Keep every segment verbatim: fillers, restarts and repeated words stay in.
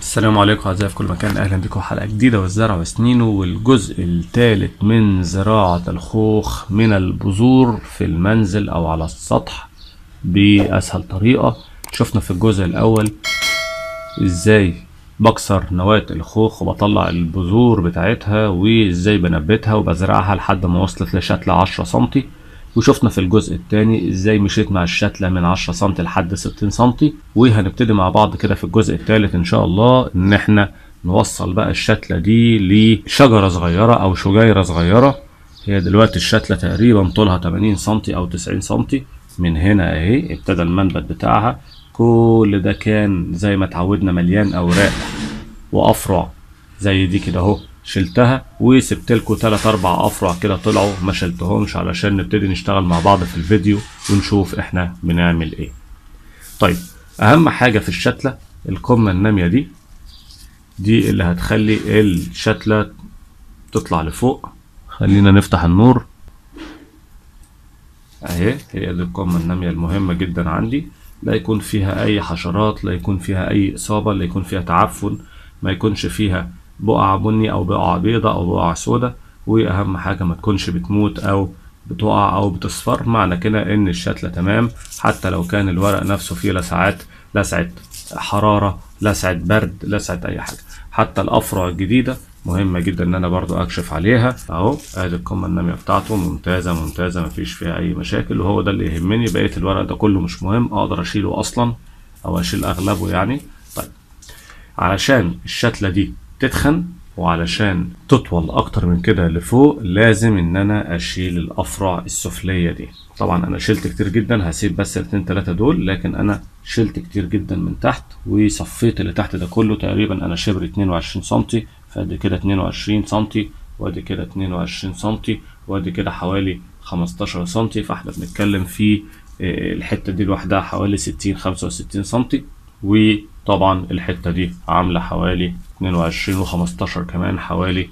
السلام عليكم اعزائي في كل مكان، اهلا بكم حلقه جديده. والزرع وسنينه والجزء الثالث من زراعه الخوخ من البذور في المنزل او على السطح باسهل طريقه. شفنا في الجزء الاول ازاي بكسر نواه الخوخ وبطلع البذور بتاعتها وازاي بنبتها وبزرعها لحد ما وصلت لشتله عشرة سنتي، وشفنا في الجزء الثاني ازاي مشيت مع الشتله من عشرة سم لحد ستين سم، وهنبتدي مع بعض كده في الجزء الثالث ان شاء الله ان احنا نوصل بقى الشتله دي لشجره صغيره او شجيره صغيره. هي دلوقتي الشتله تقريبا طولها تمانين سم او تسعين سم، من هنا اهي ابتدى المنبت بتاعها. كل ده كان زي ما اتعودنا مليان اوراق وافرع زي دي كده اهو، شلتها وسبت لكم تلات اربع افرع كده طلعوا ما شلتهمش علشان نبتدي نشتغل مع بعض في الفيديو ونشوف احنا بنعمل ايه. طيب، اهم حاجه في الشتله القمه الناميه دي دي اللي هتخلي الشتله تطلع لفوق. خلينا نفتح النور اهي، هي دي القمه الناميه المهمه جدا عندي. لا يكون فيها اي حشرات، لا يكون فيها اي اصابه، لا يكون فيها تعفن، ما يكونش فيها بقع بني او بقع بيضة او بقع سودة، واهم حاجة ما تكونش بتموت او بتقع او بتصفر. معنى كده ان الشتلة تمام، حتى لو كان الورق نفسه فيه لسعات، لسعة حرارة، لسعة برد، لسعة اي حاجة. حتى الافرع الجديدة مهمة جدا ان انا برضو اكشف عليها اهو. ادي القمة النامية بتاعته ممتازة ممتازة، مفيش فيها اي مشاكل، وهو ده اللي يهمني. بقية الورق ده كله مش مهم، اقدر اشيله اصلا او اشيل اغلبه يعني. طيب، علشان الشتلة دي تتخن وعلشان تطول اكتر من كده لفوق لازم ان انا اشيل الافرع السفليه دي. طبعا انا شلت كتير جدا، هسيب بس الاثنين ثلاثه دول، لكن انا شلت كتير جدا من تحت وصفيت اللي تحت ده كله. تقريبا انا شبر اتنين وعشرين سم، فادي كده اتنين وعشرين سم وادي كده اتنين وعشرين سم وادي كده حوالي خمستاشر سم، فاحنا بنتكلم في الحته دي لوحدها حوالي ستين خمسة وستين سم، وطبعا الحته دي عامله حوالي اتنين وعشرين و15 كمان حوالي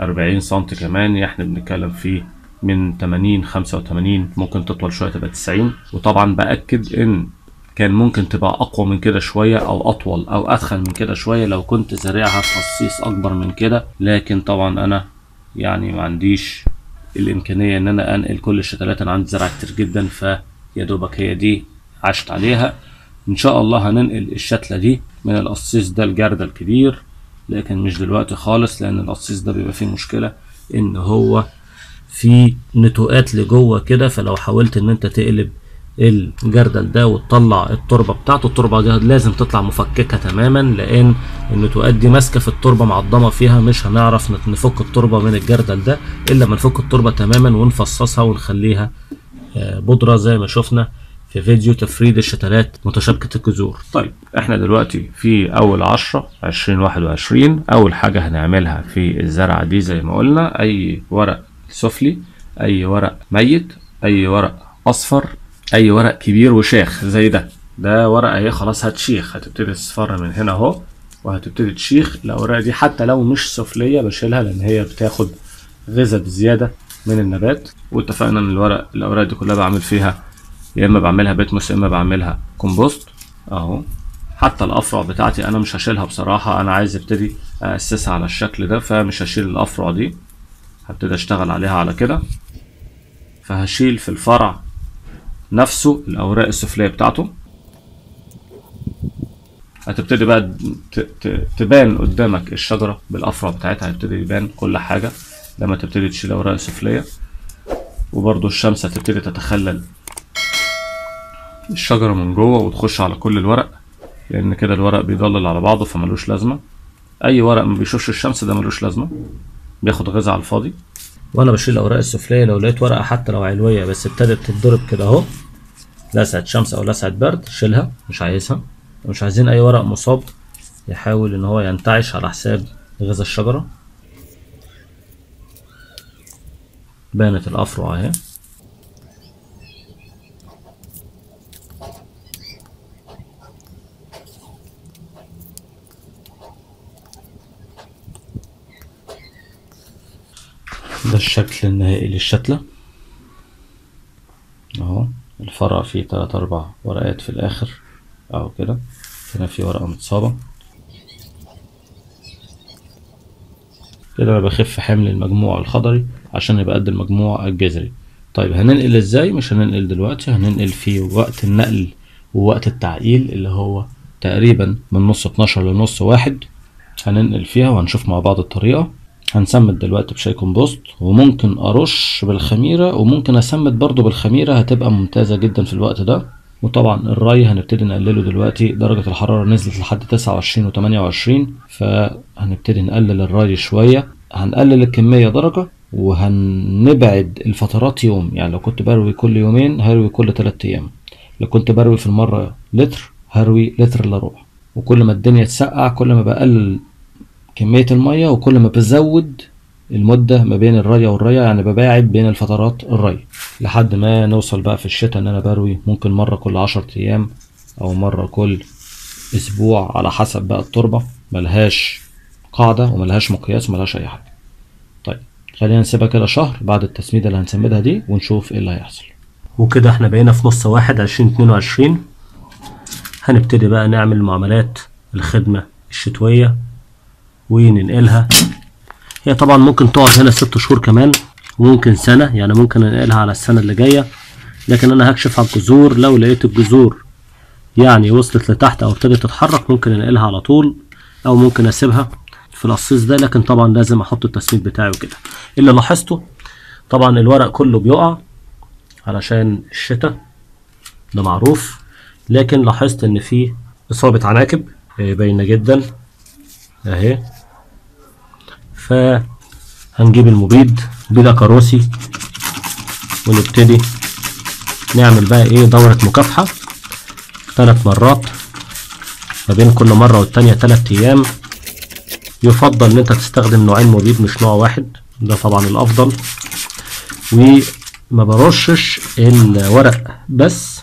اربعين سم كمان. احنا بنتكلم في من تمانين خمسة وتمانين، ممكن تطول شويه تبقى تسعين. وطبعا باكد ان كان ممكن تبقى اقوى من كده شويه او اطول او اتخن من كده شويه لو كنت زارعها في قصيص اكبر من كده، لكن طبعا انا يعني ما عنديش الامكانيه ان انا انقل كل الشتلات. انا عندي زرع كتير جدا، فيا دوبك هي دي عشت عليها. ان شاء الله هننقل الشتله دي من القصيص ده الجرده الكبير، لكن مش دلوقتي خالص، لان القصيص ده بيبقى فيه مشكله ان هو فيه نتوءات لجوه كده، فلو حاولت ان انت تقلب الجردل ده وتطلع التربه بتاعته، التربه دي لازم تطلع مفككه تماما، لان النتوءات دي ماسكه في التربه معضمه فيها. مش هنعرف نفك التربه من الجردل ده الا لما نفك التربه تماما ونفصصها ونخليها بودره زي ما شفنا في فيديو تفريد الشتلات متشابكة الجذور. طيب، احنا دلوقتي في اول عشرة عشرين واحد وعشرين، اول حاجة هنعملها في الزرعة دي زي ما قلنا اي ورق سفلي، اي ورق ميت، اي ورق اصفر، اي ورق كبير وشاخ زي ده ده ورق اهي خلاص هتشيخ، هتبتدي تصفر من هنا اهو وهتبتدي تشيخ. الاوراق دي حتى لو مش سفلية بشيلها لان هي بتاخد غذاء بزيادة من النبات. واتفقنا ان الورق الاوراق دي كلها بعمل فيها يا اما بعملها بيتموس يا اما بعملها كومبوست اهو. حتى الافرع بتاعتي انا مش هشيلها بصراحه، انا عايز ابتدي اسسها على الشكل ده، فمش هشيل الافرع دي، هبتدي اشتغل عليها على كده. فهشيل في الفرع نفسه الاوراق السفليه بتاعته، هتبتدي بقى تبان قدامك الشجره بالافرع بتاعتها، هيبتدي يبان كل حاجه لما تبتدي تشيل الاوراق السفليه. وبرده الشمس هتبتدي تتخلل الشجرة من جوه وتخش على كل الورق، لان كده الورق بيضلل على بعضه فملوش لازمة. اي ورق ما بيشوفش الشمس ده ملوش لازمة، بياخد غذاء على الفاضي. وانا بشيل الاوراق السفلية لو لقيت ورقة حتى لو علوية بس ابتدت تتضرب كده اهو لسعة شمس او لسعة برد شيلها، مش عايزها. مش عايزين اي ورق مصاب يحاول ان هو ينتعش على حساب غذاء الشجرة. بانت الافرع اهي، ده الشكل النهائي للشتلة اهو. الفرع فيه تلات اربع ورقات في الاخر اهو كده. هنا في ورقة متصابة كده. انا بخف حمل المجموع الخضري عشان يبقى قد المجموع الجذري. طيب هننقل ازاي؟ مش هننقل دلوقتي، هننقل في وقت النقل ووقت التعقيل اللي هو تقريبا من نص اتناشر لنص واحد. هننقل فيها وهنشوف مع بعض الطريقة. هنسمد دلوقتي بشاي كومبوست، وممكن ارش بالخميرة، وممكن اسمد برضو بالخميرة، هتبقى ممتازة جدا في الوقت ده. وطبعا الري هنبتدي نقلله دلوقتي، درجة الحرارة نزلت لحد تسعة وعشرين وتمانية وعشرين، فهنبتدي نقلل الري شوية. هنقلل الكمية درجة، وهنبعد الفترات يوم. يعني لو كنت بروي كل يومين هروي كل تلات ايام، لو كنت بروي في المرة لتر هروي لتر الا ربع. وكل ما الدنيا تسقع كل ما بقلل كمية المية، وكل ما بزود المدة ما بين الري والري، يعني بباعد بين الفترات الري لحد ما نوصل بقى في الشتاء ان انا بروي ممكن مرة كل عشر ايام او مرة كل اسبوع، على حسب بقى التربة، ملهاش قاعدة وملهاش مقياس وملهاش اي حاجة. طيب خلينا نسيبها كده شهر بعد التسميدة اللي هنسمدها دي ونشوف ايه اللي هيحصل. وكده احنا بقينا في نص واحد عشرين اتنين وعشرين. هنبتدي بقى نعمل معاملات الخدمة الشتوية وننقلها. هي طبعا ممكن تقعد هنا ست شهور كمان، وممكن سنة، يعني ممكن انقلها على السنة اللي جاية. لكن انا هكشف على الجذور، لو لقيت الجذور يعني وصلت لتحت او ابتدت تتحرك ممكن انقلها على طول، او ممكن اسيبها في القصيص ده. لكن طبعا لازم احط التسميد بتاعي وكده. اللي لاحظته طبعا الورق كله بيقع علشان الشتاء، ده معروف. لكن لاحظت ان في اصابة عناكب باينة جدا اهي. فهنجيب المبيد بلا كروسي ونبتدي نعمل بقى ايه دورة مكافحة ثلاث مرات، ما بين كل مرة والتانية ثلاث ايام. يفضل ان انت تستخدم نوعين مبيد مش نوع واحد، ده طبعا الافضل. وما برشش الورق بس،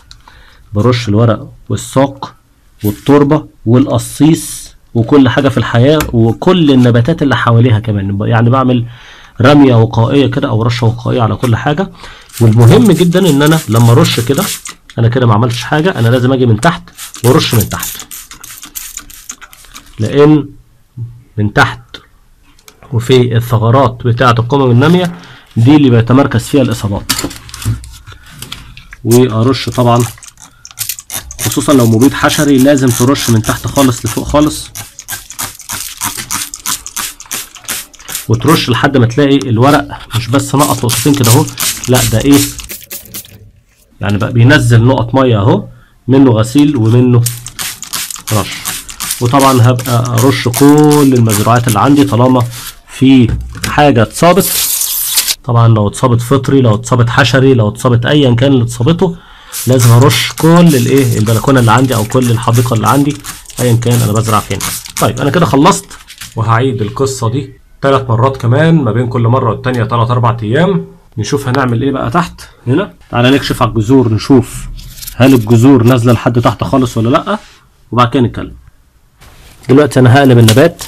برش الورق والساق والتربة والقصيص وكل حاجة في الحياة وكل النباتات اللي حواليها كمان. يعني بعمل رمية وقائية كده او رشة وقائية على كل حاجة. والمهم جدا ان انا لما ارش كده، انا كده ما عملتش حاجة، انا لازم اجي من تحت وارش من تحت، لان من تحت وفي الثغرات بتاعة القمم النامية دي اللي بيتمركز فيها الاصابات. وارش طبعا خصوصا لو مبيد حشري لازم ترش من تحت خالص لفوق خالص، وترش لحد ما تلاقي الورق مش بس نقط نقطتين كده اهو، لا ده ايه يعني بقى بينزل نقط ميه اهو، منه غسيل ومنه رش. وطبعا هبقى ارش كل المزروعات اللي عندي طالما في حاجه اتصابت. طبعا لو اتصابت فطري، لو اتصابت حشري، لو اتصابت ايا كان اللي اتصابته، لازم ارش كل الايه البلكونه اللي عندي او كل الحديقه اللي عندي ايا كان انا بزرع فين. طيب انا كده خلصت، وهعيد القصه دي ثلاث مرات كمان، ما بين كل مره والتانيه ثلاث اربع ايام. نشوف هنعمل ايه بقى تحت هنا. تعالى نكشف على الجذور نشوف هل الجذور نازله لحد تحت خالص ولا لا، وبعد كده نتكلم. دلوقتي انا هقلب النبات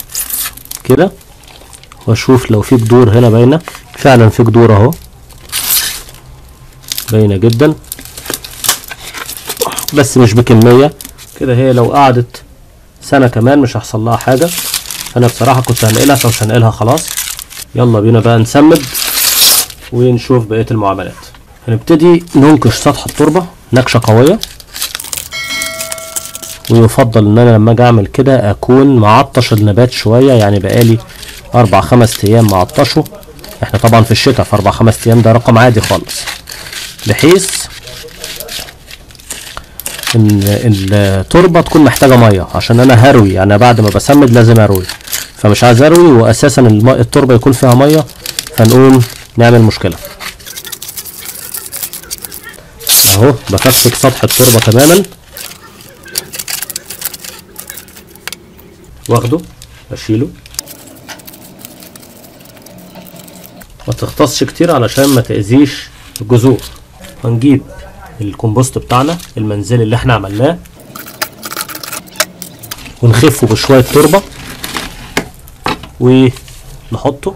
كده واشوف لو في جذور هنا باينه. فعلا في جذور اهو باينه جدا، بس مش بكميه كده. هي لو قعدت سنه كمان مش هيحصل لها حاجه. انا بصراحه كنت هنقلها فمش هنقلها خلاص. يلا بينا بقى نسمد ونشوف بقيه المعاملات. هنبتدي ننكش سطح التربه نكشه قويه، ويفضل ان انا لما اجي اعمل كده اكون معطش النبات شويه. يعني بقالي اربع خمس ايام معطشه. احنا طبعا في الشتاء، في اربع خمس ايام ده رقم عادي خالص، بحيث ان التربه تكون محتاجه ميه عشان انا هروي. يعني بعد ما بسمد لازم اروي، فمش عايز اروي واساسا التربه يكون فيها ميه فنقوم نعمل مشكله اهو. بكثف سطح التربه تماما، واخده اشيله. ما تغطسش كتير علشان ما تاذيش الجذور. هنجيب الكومبوست بتاعنا المنزلي اللي احنا عملناه، ونخفه بشويه تربه ونحطه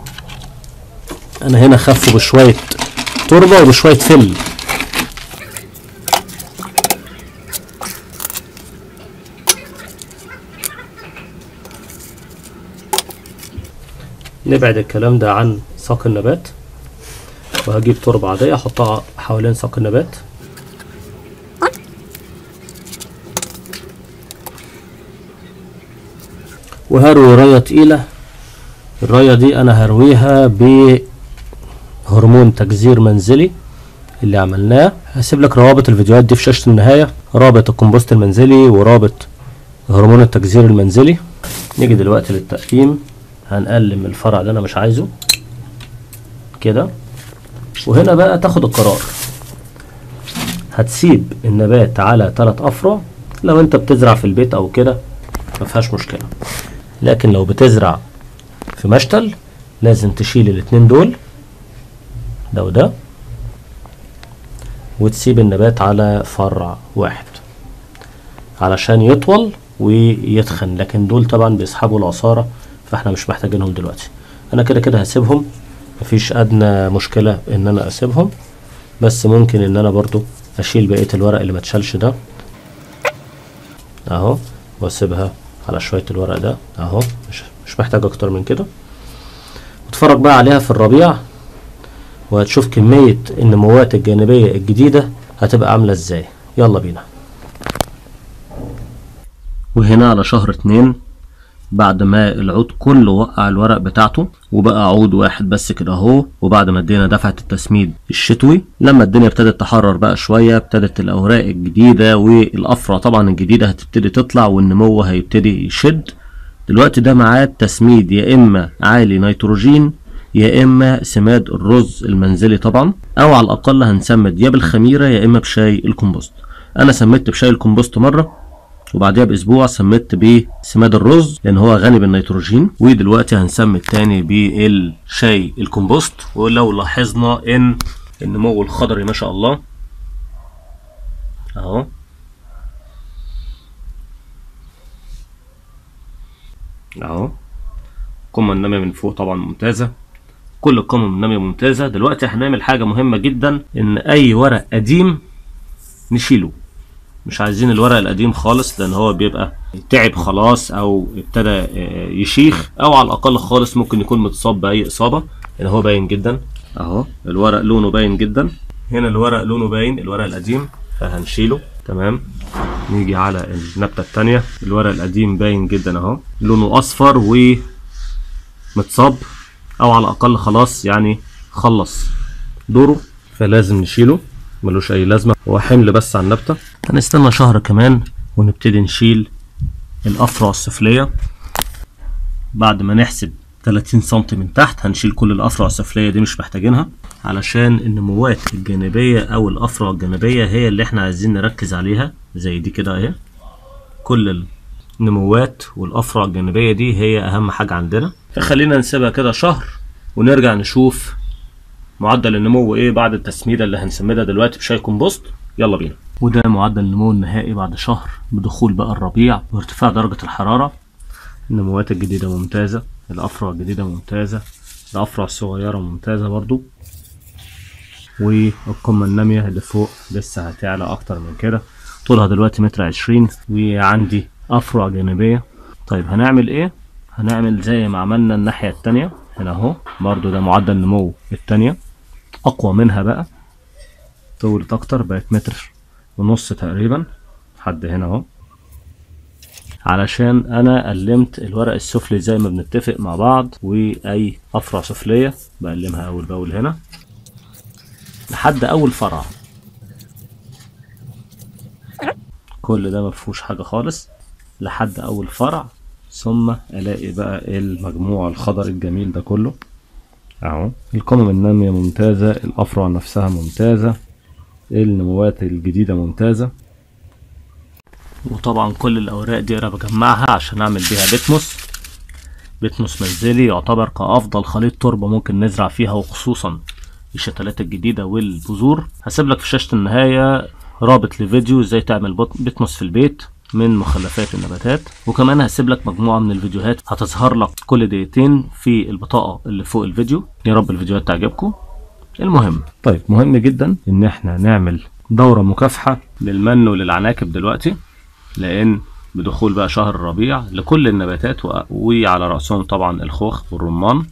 انا هنا اخفه بشويه تربه وبشويه فل. نبعد الكلام ده عن ساق النبات، وهجيب تربه عاديه احطها حوالين ساق النبات. وهروي رايه تقيله، الرايه دي انا هرويها بهرمون تجذير منزلي اللي عملناه. هسيب لك روابط الفيديوهات دي في شاشه النهايه، رابط الكمبوست المنزلي ورابط هرمون التجذير المنزلي. نيجي دلوقتي للتقليم، هنقلم الفرع اللي انا مش عايزه كده. وهنا بقى تاخد القرار، هتسيب النبات على ثلاث افرع. لو انت بتزرع في البيت او كده مفيهاش مشكله، لكن لو بتزرع في مشتل لازم تشيل الاتنين دول ده وده وتسيب النبات على فرع واحد علشان يطول ويتخن، لكن دول طبعا بيسحبوا العصاره فاحنا مش محتاجينهم دلوقتي. انا كده كده هسيبهم، مفيش ادنى مشكله ان انا اسيبهم، بس ممكن ان انا برضو اشيل بقيه الورق اللي ما اتشالش ده اهو، واسيبها على شويه الورق ده اهو، مش مش محتاج اكتر من كده. واتفرج بقى عليها في الربيع وهتشوف كميه النموات الجانبيه الجديده هتبقى عامله ازاي. يلا بينا. وهنا على شهر اتنين بعد ما العود كله وقع الورق بتاعته وبقى عود واحد بس كده اهو، وبعد ما ادينا دفعه التسميد الشتوي لما الدنيا ابتدت تحرر بقى شويه ابتدت الاوراق الجديده والافرع طبعا الجديده هتبتدي تطلع والنمو هيبتدي يشد. دلوقتي ده معاه التسميد يا اما عالي نيتروجين يا اما سماد الرز المنزلي طبعا، او على الاقل هنسمد يا بالخميره يا اما بشاي الكمبوست. انا سمدت بشاي الكمبوست مره وبعدها باسبوع سمدت بسماد الرز لان هو غني بالنيتروجين، ودلوقتي هنسمد تاني بالشاي الكمبوست. ولو لاحظنا ان النمو الخضري ما شاء الله اهو، اهو القمه الناميه من فوق طبعا ممتازه، كل القمم الناميه ممتازه. دلوقتي هنعمل حاجه مهمه جدا، ان اي ورق قديم نشيله، مش عايزين الورق القديم خالص لان هو بيبقى تعب خلاص او ابتدى يشيخ او على الاقل خالص ممكن يكون متصاب باي اصابه. هنا هو باين جدا اهو، الورق لونه باين جدا، هنا الورق لونه باين الورق القديم فهنشيله تمام. نيجي على النبته الثانيه، الورق القديم باين جدا اهو لونه اصفر ومتصاب او على الاقل خلاص يعني خلص دوره فلازم نشيله، ملوش اي لازمه هو حمل بس على النبته. هنستنى شهر كمان ونبتدي نشيل الافرع السفليه. بعد ما نحسب تلاتين سنتي من تحت هنشيل كل الافرع السفليه دي مش محتاجينها، علشان النموات الجانبيه او الافرع الجانبيه هي اللي احنا عايزين نركز عليها زي دي كده اهي. كل النموات والافرع الجانبيه دي هي اهم حاجه عندنا، فخلينا نسيبها كده شهر ونرجع نشوف معدل النمو ايه بعد التسميده اللي هنسمدها دلوقتي بشاي كومبوست. يلا بينا. وده معدل النمو النهائي بعد شهر بدخول بقى الربيع وارتفاع درجه الحراره. النموات الجديده ممتازه، الافرع الجديده ممتازه، الافرع الصغيره ممتازه برضو، والقمه الناميه اللي فوق لسه هتعلى اكتر من كده. طولها دلوقتي متر عشرين وعندي افرع جانبيه. طيب هنعمل ايه؟ هنعمل زي ما عملنا الناحيه التانيه هنا اهو، برضو ده معدل نمو التانيه اقوى منها بقى، طولت اكتر بقت متر ونص تقريبا لحد هنا اهو، علشان انا قلمت الورق السفلي زي ما بنتفق مع بعض، واي افرع سفليه بقلمها اول باول هنا لحد اول فرع. كل ده مفيهوش حاجه خالص لحد اول فرع، ثم الاقي بقى المجموع الخضر الجميل ده كله اهو. القمم الناميه ممتازه، الافرع نفسها ممتازه، النموات الجديده ممتازه، وطبعا كل الاوراق دي انا بجمعها عشان اعمل بيها بيتموس. بيتموس منزلي يعتبر كافضل خليط تربه ممكن نزرع فيها، وخصوصا الشتلات الجديده والبذور. هسيب لك في شاشه النهايه رابط لفيديو ازاي تعمل بيتموس في البيت، من مخلفات النباتات. وكمان هسيب لك مجموعه من الفيديوهات هتظهر لك كل دقيقتين في البطاقه اللي فوق الفيديو. يا رب الفيديوهات تعجبكم. المهم طيب مهم جدا ان احنا نعمل دوره مكافحه للمن وللعناكب دلوقتي، لان بدخول بقى شهر الربيع لكل النباتات وعلى راسهم طبعا الخوخ والرمان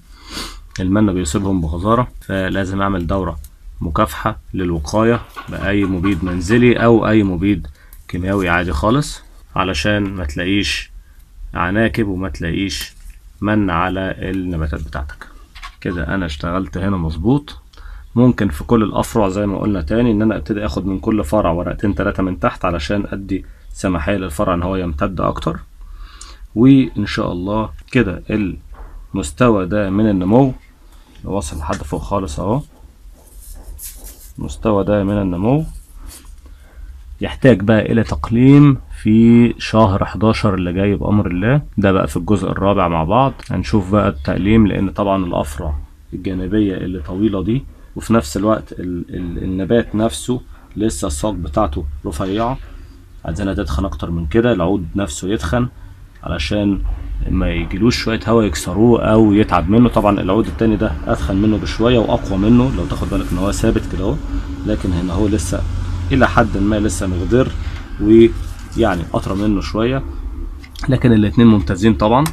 المن بيصيبهم بغزاره، فلازم اعمل دوره مكافحه للوقايه باي مبيد منزلي او اي مبيد كيماوي عادي خالص، علشان ما تلاقيش عناكب وما تلاقيش من على النباتات بتاعتك. كده انا اشتغلت هنا مظبوط. ممكن في كل الافرع زي ما قلنا تاني ان انا ابتدي اخد من كل فرع ورقتين ثلاثه من تحت علشان ادي سماحيه للفرع ان هو يمتد اكتر، وان شاء الله كده المستوى ده من النمو واصل لحد فوق خالص اهو. المستوى ده من النمو يحتاج بقى الى تقليم في شهر حداشر اللي جاي بامر الله. ده بقى في الجزء الرابع مع بعض هنشوف بقى التقليم، لان طبعا الافرع الجانبيه اللي طويله دي وفي نفس الوقت ال ال النبات نفسه لسه الساق بتاعته رفيعه، عايزينها تتخن اكتر من كده، العود نفسه يتخن علشان ما يجيلوش شويه هوا يكسروه او يتعب منه. طبعا العود التاني ده اتخن منه بشويه واقوى منه، لو تاخد بالك ان هو ثابت كده اهو، لكن هنا هو لسه الى حد ما لسه مغدر ويعني اطرى منه شويه، لكن الاتنين ممتازين. طبعا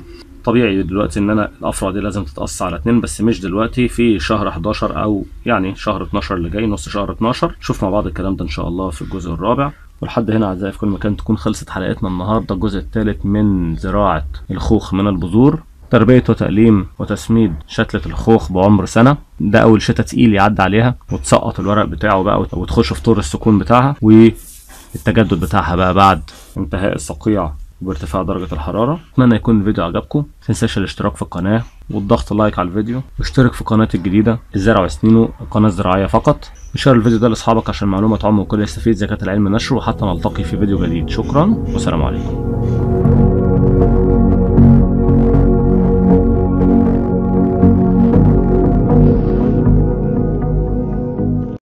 طبيعي دلوقتي ان انا الافرع دي لازم تتقص على اتنين، بس مش دلوقتي، في شهر حداشر او يعني شهر اتناشر اللي جاي، نص شهر اتناشر. شوف مع بعض الكلام ده ان شاء الله في الجزء الرابع. ولحد هنا اعزائي في كل مكان تكون خلصت حلقتنا النهارده، الجزء الثالث من زراعه الخوخ من البذور، تربيه وتقليم وتسميد شتله الخوخ بعمر سنه. ده اول شتاء تقيل يعدي عليها وتسقط الورق بتاعه بقى وتخش في طور السكون بتاعها، والتجدد بتاعها بقى بعد انتهاء الصقيع وبارتفاع درجه الحراره. اتمنى يكون الفيديو عجبكم، متنساش الاشتراك في القناه والضغط لايك على الفيديو، واشترك في قناتي الجديده الزرع وسنينه، القناه الزراعيه فقط، وشير الفيديو ده لاصحابك عشان معلومه تعم وكل يستفيد، زكاه العلم نشره، وحتى نلتقي في فيديو جديد. شكرا والسلام عليكم.